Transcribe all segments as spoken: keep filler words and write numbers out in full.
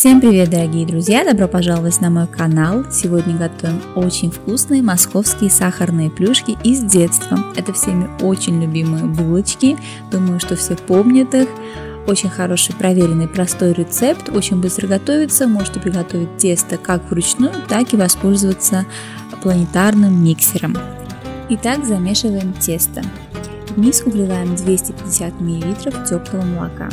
Всем привет, дорогие друзья! Добро пожаловать на мой канал! Сегодня готовим очень вкусные московские сахарные плюшки из детства. Это всеми очень любимые булочки, думаю, что все помнят их. Очень хороший, проверенный, простой рецепт, очень быстро готовится. Можете приготовить тесто как вручную, так и воспользоваться планетарным миксером. Итак, замешиваем тесто. В миску вливаем двести пятьдесят миллилитров теплого молока.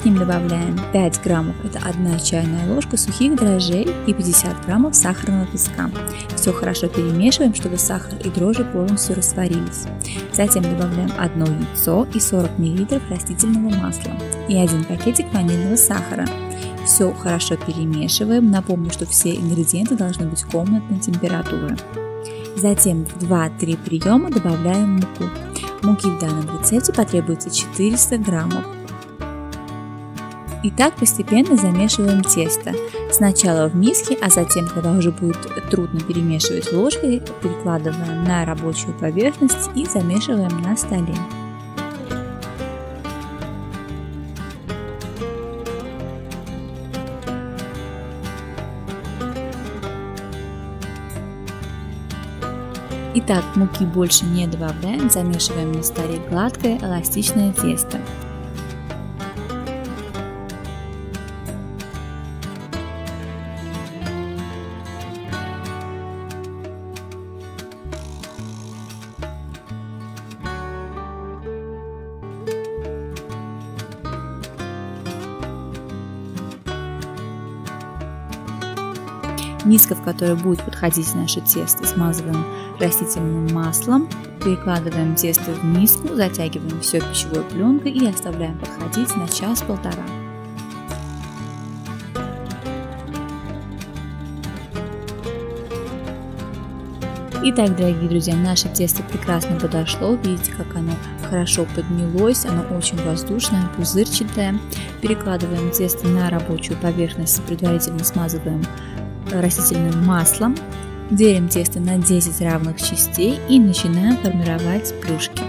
К ним добавляем пять граммов, это одна чайная ложка сухих дрожжей и пятьдесят граммов сахарного песка. Все хорошо перемешиваем, чтобы сахар и дрожжи полностью растворились. Затем добавляем одно яйцо и сорок миллилитров растительного масла и один пакетик ванильного сахара. Все хорошо перемешиваем. Напомню, что все ингредиенты должны быть комнатной температуры. Затем в два-три приема добавляем муку. Муки в данном рецепте потребуется четыреста граммов. И так постепенно замешиваем тесто. Сначала в миске, а затем, когда уже будет трудно перемешивать ложкой, перекладываем на рабочую поверхность и замешиваем на столе. Итак, муки больше не добавляем, замешиваем на столе гладкое эластичное тесто. Миска, в которой будет подходить наше тесто, смазываем растительным маслом, перекладываем тесто в миску, затягиваем все пищевой пленкой и оставляем подходить на час-полтора. Итак, дорогие друзья, наше тесто прекрасно подошло, видите, как оно хорошо поднялось, оно очень воздушное, пузырчатое. Перекладываем тесто на рабочую поверхность, предварительно смазываем растительным маслом, делим тесто на десять равных частей и начинаем формировать плюшки.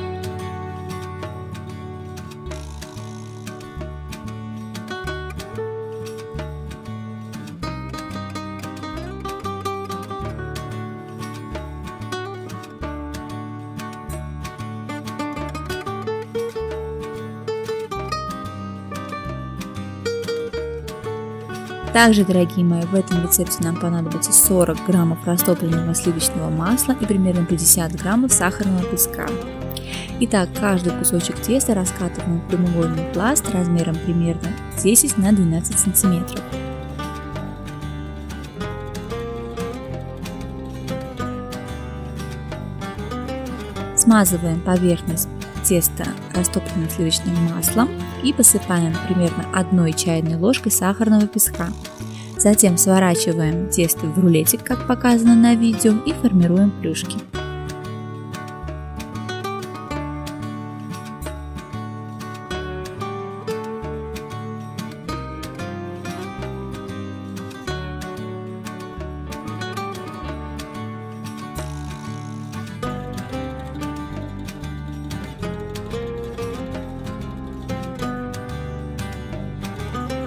Также, дорогие мои, в этом рецепте нам понадобится сорок граммов растопленного сливочного масла и примерно пятьдесят граммов сахарного песка. Итак, каждый кусочек теста раскатываем в прямоугольный пласт размером примерно десять на двенадцать сантиметров. Смазываем поверхность тесто растопленным сливочным маслом и посыпаем примерно одной чайной ложкой сахарного песка. Затем сворачиваем тесто в рулетик, как показано на видео, и формируем плюшки.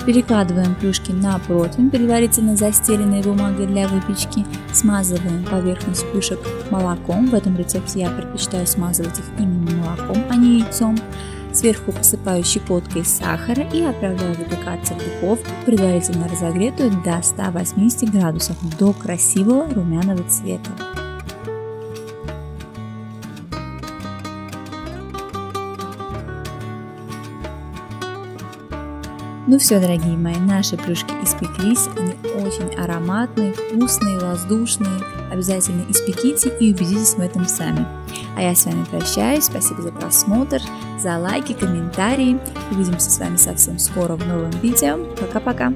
Перекладываем плюшки на противень, предварительно застеленной бумагой для выпечки. Смазываем поверхность плюшек молоком. В этом рецепте я предпочитаю смазывать их именно молоком, а не яйцом. Сверху посыпаю щепоткой сахара и отправляю выпекаться в духовку, предварительно разогретую до ста восьмидесяти градусов, до красивого румяного цвета. Ну все, дорогие мои, наши плюшки испеклись, они очень ароматные, вкусные, воздушные, обязательно испеките и убедитесь в этом сами. А я с вами прощаюсь, спасибо за просмотр, за лайки, комментарии, увидимся с вами совсем скоро в новом видео, пока-пока!